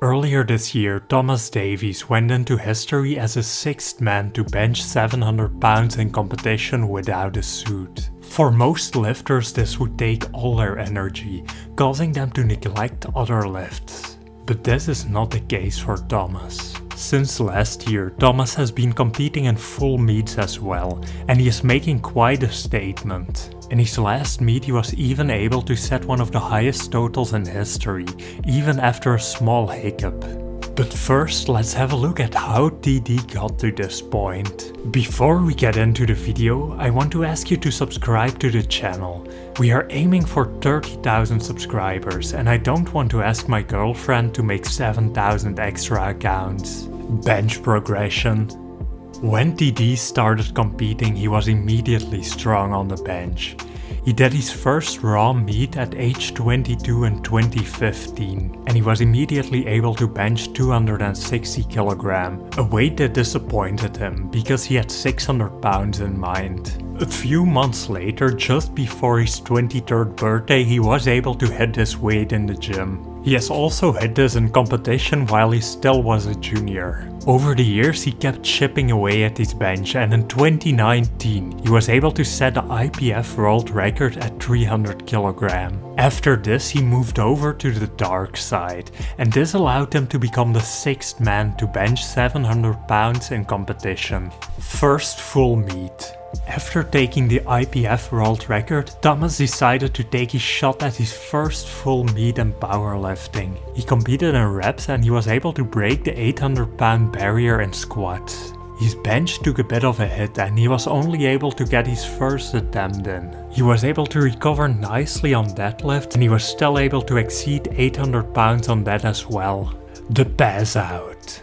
Earlier this year, Thomas Davies went into history as the sixth man to bench 700 pounds in competition without a suit. For most lifters, this would take all their energy, causing them to neglect other lifts. But this is not the case for Thomas. Since last year, Thomas has been competing in full meets as well, and he is making quite a statement. In his last meet he was even able to set one of the highest totals in history, even after a small hiccup. But first let's have a look at how TD got to this point. Before we get into the video, I want to ask you to subscribe to the channel. We are aiming for 30,000 subscribers and I don't want to ask my girlfriend to make 7,000 extra accounts. Bench progression. When TD started competing, he was immediately strong on the bench. He did his first raw meet at age 22 in 2015, and he was immediately able to bench 260 kg, a weight that disappointed him because he had 600 pounds in mind. A few months later, just before his 23rd birthday, he was able to hit this weight in the gym. He has also hit this in competition while he still was a junior. Over the years he kept chipping away at his bench, and in 2019 he was able to set the IPF world record at 300 kg. After this he moved over to the dark side, and this allowed him to become the sixth man to bench 700 pounds in competition. First full meet. After taking the IPF world record, Thomas decided to take his shot at his first full meet in powerlifting. He competed in reps and he was able to break the 800-pound barrier in squats. His bench took a bit of a hit and he was only able to get his first attempt in. He was able to recover nicely on deadlift and he was still able to exceed 800 pounds on that as well. The pass out.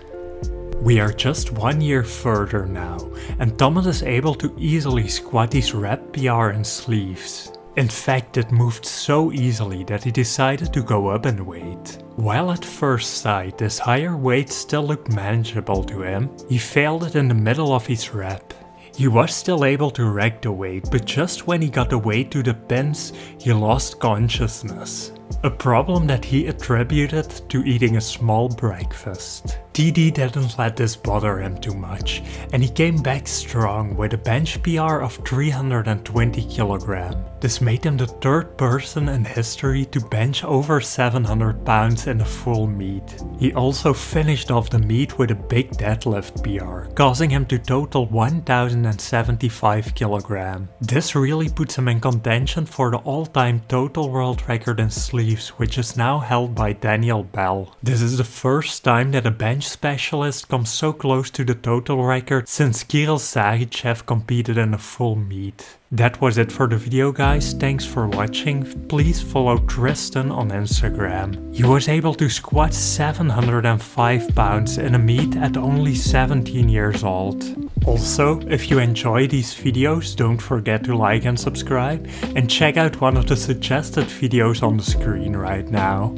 We are just 1 year further now, and Thomas is able to easily squat his rep PR in sleeves. In fact, it moved so easily that he decided to go up in weight. While at first sight this higher weight still looked manageable to him, he failed it in the middle of his rep. He was still able to rack the weight, but just when he got the weight to the pins, he lost consciousness. A problem that he attributed to eating a small breakfast. TD didn't let this bother him too much, and he came back strong with a bench PR of 320 kg. This made him the third person in history to bench over 700 pounds in a full meet. He also finished off the meet with a big deadlift PR, causing him to total 1,075 kg. This really puts him in contention for the all-time total world record in sleeves, which is now held by Daniel Bell. This is the first time that a bench specialist comes so close to the total record since Kirill Saricev competed in a full meet. That was it for the video, guys. Thanks for watching. Please follow Tristan on Instagram. He was able to squat 705 pounds in a meet at only 17 years old. Also, if you enjoy these videos, don't forget to like and subscribe, and check out one of the suggested videos on the screen right now.